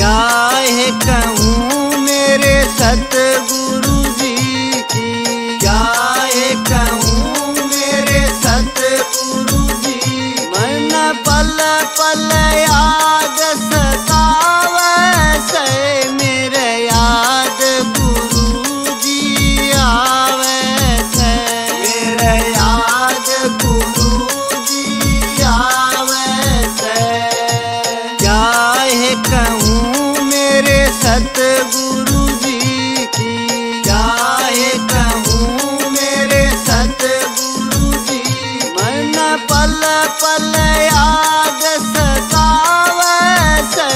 क्या है कहूँ मेरे सतगुरु जी की, क्या है कहूँ मेरे सतगुरु जी। मन पल पल याद सतावे से मेरे याद गुरु जी आवे से, मेरे याद गुरु जी आवे से। क्या है कहूँ मेरे सतगुरु जी की, क्या है कहूँ मेरे सतगुरु जी। मन पल पल याद सतावे से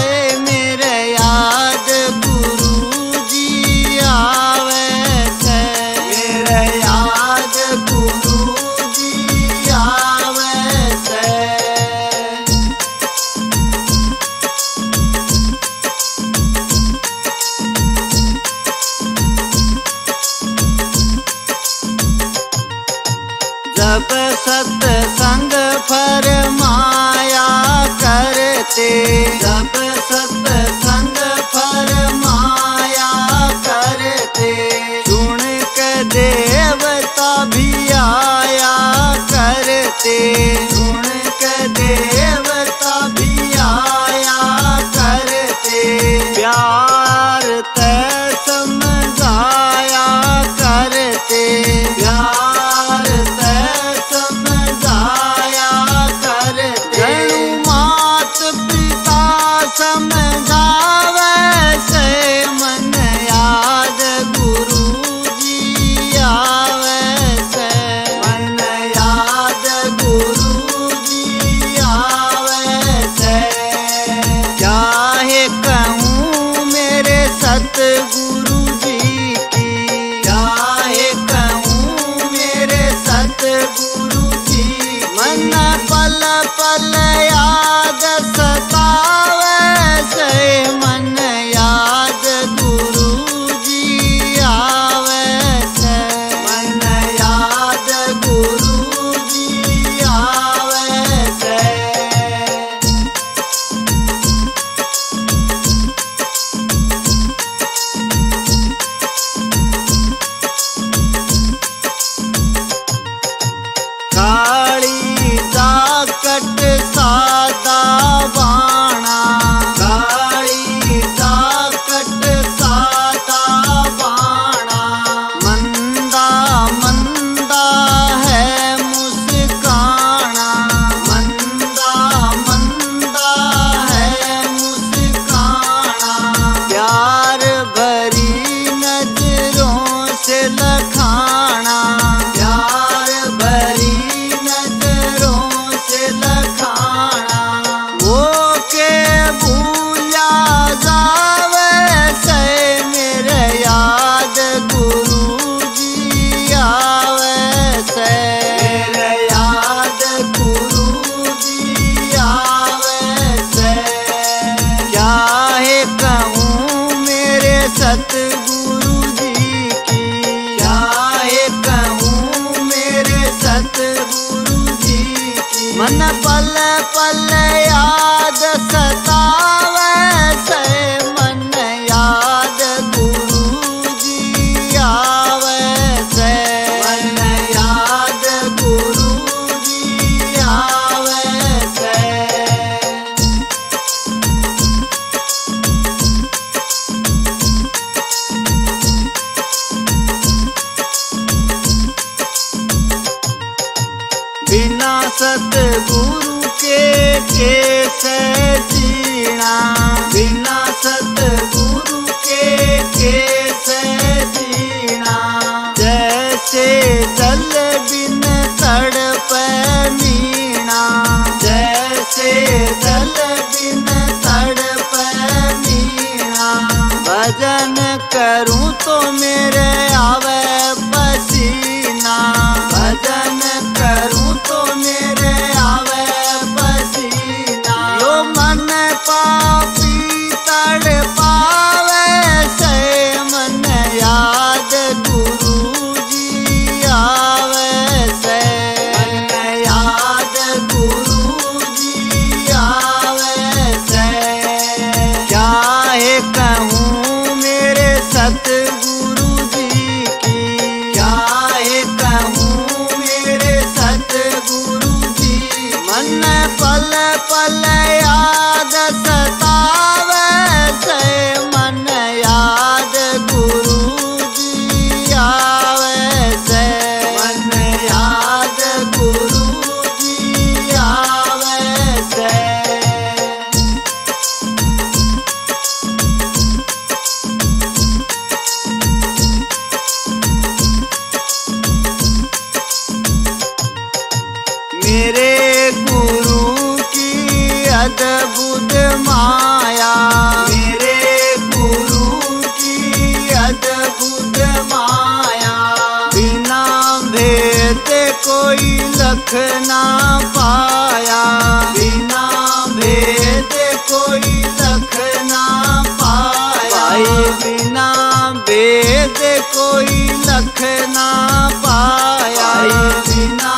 मेरे याद गुरु जी आवे से, मेरे याद गुरु जी आवे से। जब सत्संग फरमाया करते, जब सत्संग फरमाया करते, सुन के देवता भी आया करते, सुन के देवता भी आया करते। प्यार ते समझाया करते, प्यार ते समझाया करते। मात पिता समझावे से मन याद गुरु जी आवे से, मन याद गुरु जी आवे से। क्या है कहूँ मेरे सतगुरु जी की, क्या है कहूँ मेरे सतगुरु जी। मन पल पल याद सतावे से मन याद गुरु जी आवे से, मन याद गुरु जी आवे से। काली जाकट सादा बाणा, काली जाकट सादा बाणा। मंदा मंदा है मुस्काना, मंदा मंदा है मुस्काना। प्यार भरी नजरों से लखाना, प्यार भरी सतगुरु जी की, क्या है कहूँ मेरे सतगुरु जी की। मन पल पल याद सतावे से मन याद गुरु जी आवे से, मन याद गुरु जी आवे से। बिना सतगुरु के कैसे जीना, बिना सतगुरु के कैसे जीना। जैसे जल बिन तड़प मीना, जैसे जल बिन तड़प मीना। भजन करूँ तो मेरे आवे पसीना, भजन करूँ तो मेरे आवे पसीना। यो मन पापी तड़पावे से मन याद गुरु जी आवे से, मन याद गुरु जी आवे से। क्या अद्भुत माया, मेरे गुरु की अद्भुत माया, बिना भेद कोई लख ना पाया, बिना भेद कोई लख ना पाया, बिना भेद कोई लख ना पाया, बिना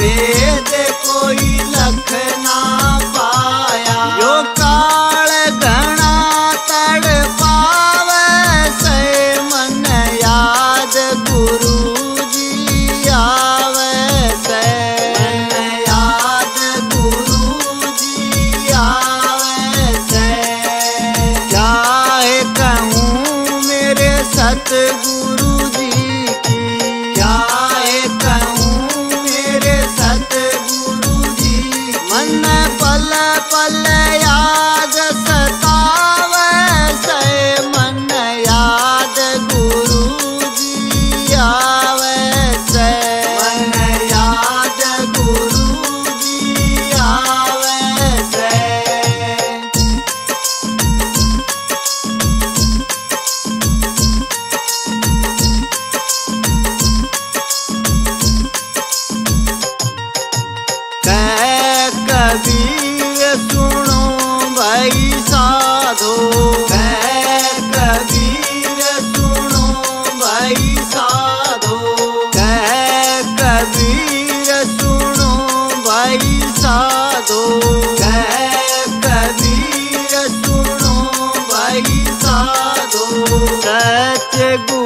भेद कोई लख ना पाया। जो काल घना तड़ पावे से मन याद गुरु जी आवे से, मन याद गुरु जी आवे से। जाए कहूँ मेरे सतगुरु जी की, जाए कहूँ मेरे सतगुरु जी, मन पल पल याद सतावे से, मन याद गुरु जी आवे से, मन याद गुरु जी आवे से। कबीर सुनो भाई साधो, कबीर सुनो भाई साधो, कबीर सुनो भाई साधो, कबीर सुनो भाई साधो। सतगुरु